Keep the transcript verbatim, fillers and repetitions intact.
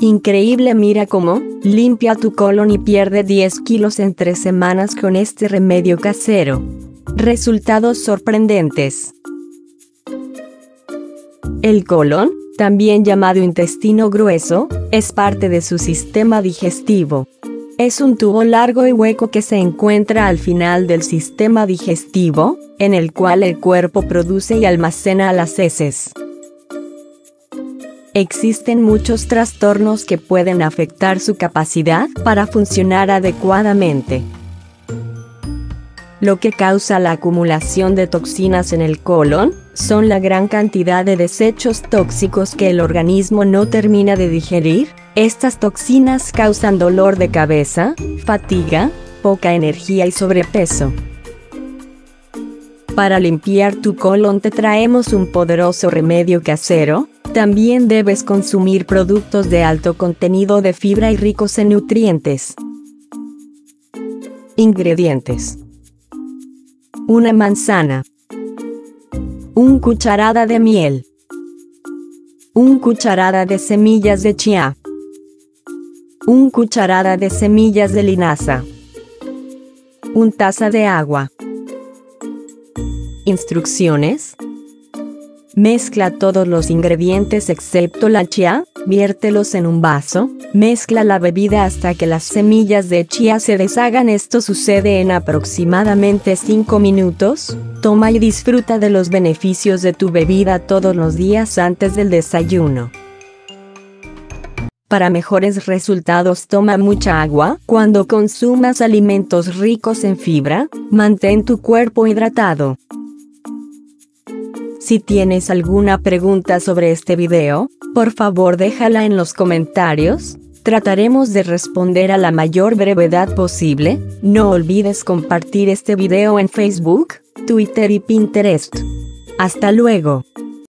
Increíble, mira cómo limpia tu colon y pierde diez kilos en tres semanas con este remedio casero. Resultados sorprendentes. El colon, también llamado intestino grueso, es parte de su sistema digestivo. Es un tubo largo y hueco que se encuentra al final del sistema digestivo, en el cual el cuerpo produce y almacena las heces. Existen muchos trastornos que pueden afectar su capacidad para funcionar adecuadamente. Lo que causa la acumulación de toxinas en el colon son la gran cantidad de desechos tóxicos que el organismo no termina de digerir. Estas toxinas causan dolor de cabeza, fatiga, poca energía y sobrepeso. Para limpiar tu colon te traemos un poderoso remedio casero. También debes consumir productos de alto contenido de fibra y ricos en nutrientes. Ingredientes: una manzana, una cucharada de miel, una cucharada de semillas de chía, una cucharada de semillas de linaza, una taza de agua. Instrucciones: mezcla todos los ingredientes excepto la chía, viértelos en un vaso, mezcla la bebida hasta que las semillas de chía se deshagan. Esto sucede en aproximadamente cinco minutos, toma y disfruta de los beneficios de tu bebida todos los días antes del desayuno. Para mejores resultados toma mucha agua. Cuando consumas alimentos ricos en fibra, mantén tu cuerpo hidratado. Si tienes alguna pregunta sobre este video, por favor déjala en los comentarios, trataremos de responder a la mayor brevedad posible. No olvides compartir este video en Facebook, Twitter y Pinterest. Hasta luego.